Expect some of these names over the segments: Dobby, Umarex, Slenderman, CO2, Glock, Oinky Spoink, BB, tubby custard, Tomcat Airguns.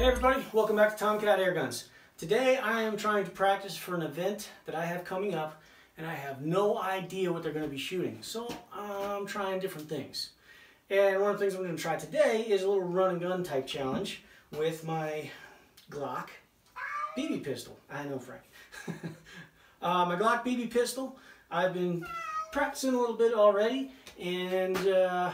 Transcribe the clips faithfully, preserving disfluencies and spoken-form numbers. Hey everybody, welcome back to Tomcat Airguns. Today I am trying to practice for an event that I have coming up, and I have no idea what they're going to be shooting, so I'm trying different things. And one of the things I'm going to try today is a little run and gun type challenge with my Glock B B pistol. I know, Frank. uh, my Glock B B pistol, I've been practicing a little bit already, and uh,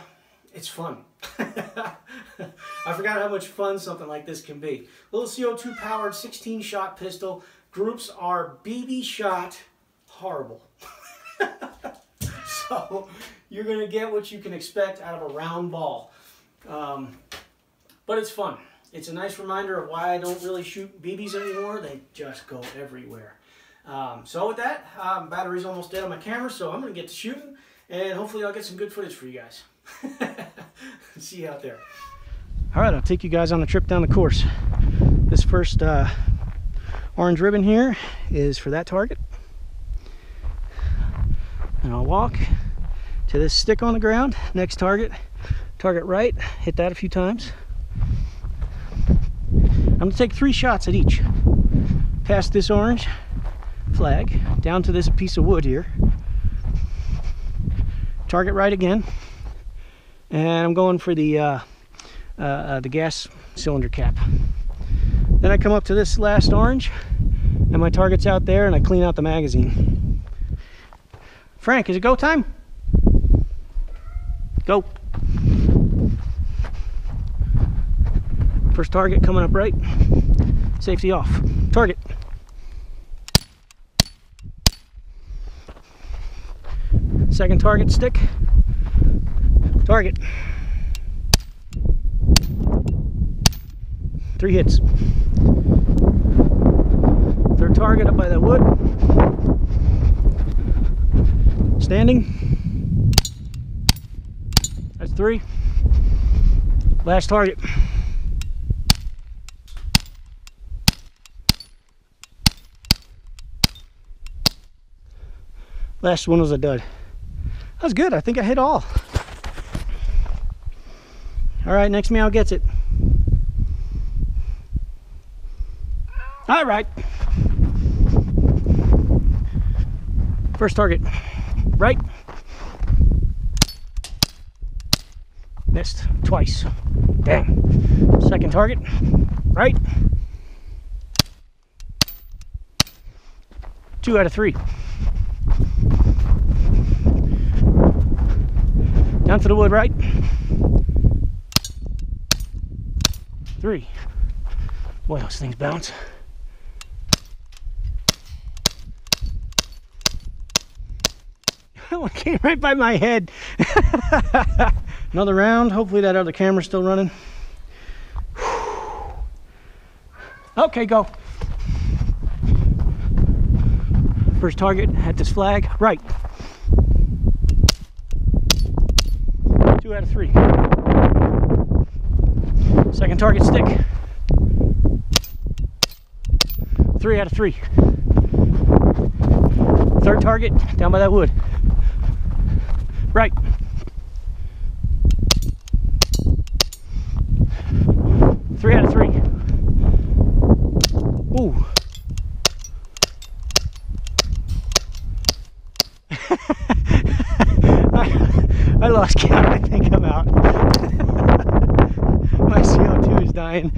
it's fun. I forgot how much fun something like this can be. Little C O two powered sixteen shot pistol. Groups are B B shot horrible. So you're going to get what you can expect out of a round ball. Um, but it's fun. It's a nice reminder of why I don't really shoot B Bs anymore. They just go everywhere. Um, so with that, um, battery's almost dead on my camera, so I'm going to get to shooting, and hopefully I'll get some good footage for you guys. See you out there. All right, I'll take you guys on a trip down the course. This first uh, orange ribbon here is for that target. And I'll walk to this stick on the ground, next target, target right, hit that a few times. I'm gonna take three shots at each. Past this orange flag, down to this piece of wood here. Target right again. And I'm going for the uh, uh, uh, the gas cylinder cap. Then I come up to this last orange, and my target's out there, and I clean out the magazine. Frank, is it go time? Go. First target coming up right. Safety off. Target. Second target stick. Target. Three hits. Third target up by that wood. Standing. That's three. Last target. Last one was a dud. That was good. I think I hit all. All right, next meow gets it. All right. First target, right. Missed twice. Dang. Second target, right. Two out of three. Down to the wood, right. Three. Boy, those things bounce. That one came right by my head. Another round. Hopefully that other camera's still running. Okay, go. First target at this flag. Right. Two out of three. Second target stick. Three out of three. Third target, down by that wood. Right. Three out of three. Ooh. I, I lost count. I think I'm out. My C O two is dying.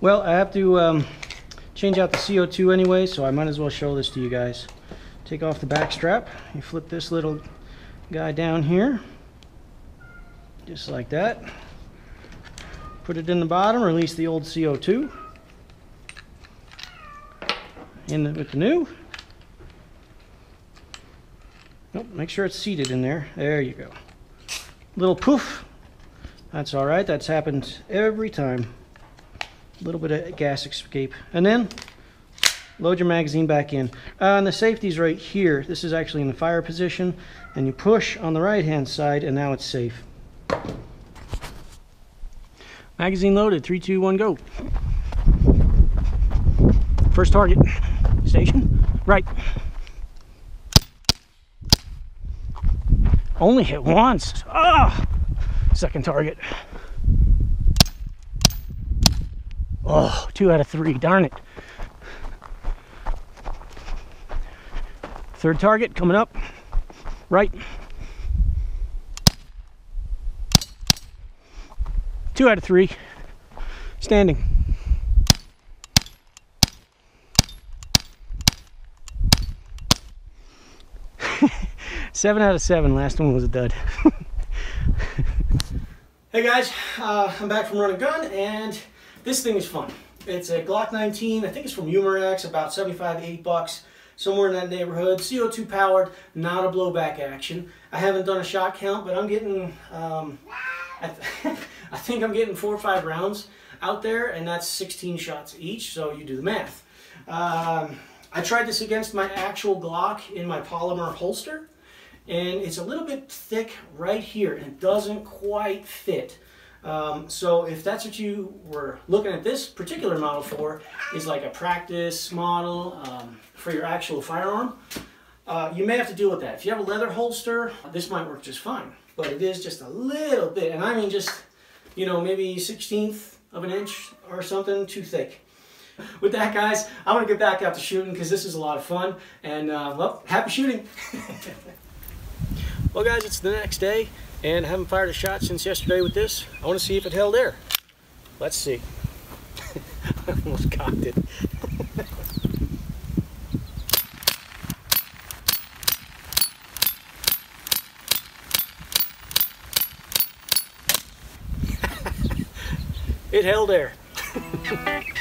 Well, I have to um, change out the C O two anyway, so I might as well show this to you guys. Take off the back strap. You flip this little guy down here, just like that. Put it in the bottom, release the old C O two. In the, with the new. Nope, make sure it's seated in there. There you go. Little poof. That's all right, that's happened every time. A little bit of gas escape. And then load your magazine back in. Uh, and the safety's right here. This is actually in the fire position. And you push on the right-hand side, and now it's safe. Magazine loaded, three, two, one, go. First target, station, right. Only hit once. Ah! Second target. Oh, two out of three, darn it. Third target coming up, right. Two out of three, standing. Seven out of seven, last one was a dud. Hey guys, uh, I'm back from Run and Gun, and this thing is fun. It's a Glock nineteen, I think it's from Umarex, about seventy-five to eighty bucks, somewhere in that neighborhood. C O two powered, not a blowback action. I haven't done a shot count, but I'm getting, um, I, th I think I'm getting four or five rounds out there, and that's sixteen shots each, so you do the math. Um, I tried this against my actual Glock in my polymer holster, and it's a little bit thick right here and it doesn't quite fit. Um, so if that's what you were looking at this particular model for, is like a practice model um, for your actual firearm, uh, you may have to deal with that. If you have a leather holster, this might work just fine, but it is just a little bit, and I mean just, you know, maybe sixteenth of an inch or something too thick. With that, guys, I want to get back out to shooting because this is a lot of fun, and uh, well, happy shooting. Well guys, it's the next day, and I haven't fired a shot since yesterday with this. I want to see if it held air. Let's see. I almost cocked it. It held air.